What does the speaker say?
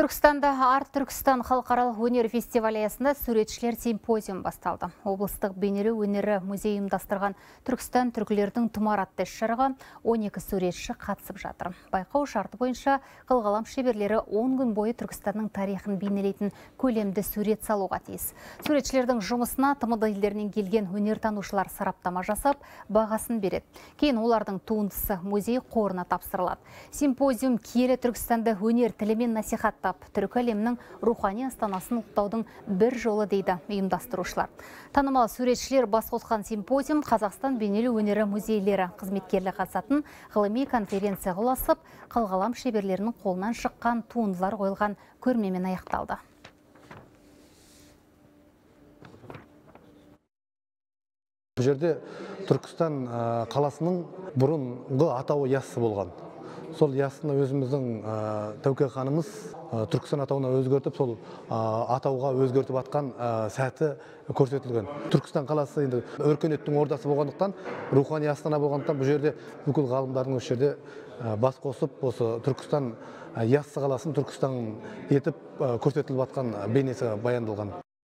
Түркістанда Арт-Түркістан халықаралық өнер фестивалі аясында суретшілер симпозиум басталды. Облыстық бейнелеу өнері музейін ұйымдастырған Түркістан түркілердің тұмар атты іс-шараға 12 суретші қатысып жатыр. Байқау шарты бойынша қылғалам шеберлері 10 күн бойы Түркістанның тарихын бейнелейтін көлемді сурет салуға тиіс. Суретшілердің жұмысына тмд елдерінен келген өнертанушылар сараптама жасап, бағасын береді. Кейін олардың туындысы музей қорына тапсырылады. Симпозиум киелі Түркістанды өнер тілімен насихатта түркі әлемінің рухани астанасын ұлықтаудың бір жолы дейді ұйымдастырушылар. Танымал суретшілер бас қосқан симпозиум Қазақстан бейнелеу өнері музейлері қызметкерлері қатысатын ғылыми конференция ұласып, қалғалам шеберлерінің қолынан шыққан туындылар қойылған көрмемен аяқталды. Бұл жерде Түркістан қаласының бұрынғы атауы Яссы болған. Сол ясыны өзіміздің Тәуке ханымыз Түркістан атауына өзгертіп, сол атауға өзгертіп атқан сәті көрсетілген. Түркістан қаласы енді өркениеттің ордасы болғандықтан, рухани астана болғандықтан, бұл жерде бүкіл ғалымдардың осы жерде бас қосып, осы Түркістан яссы қаласын Түркістан етіп көрсетіліп атқан бейнесі баяндалған.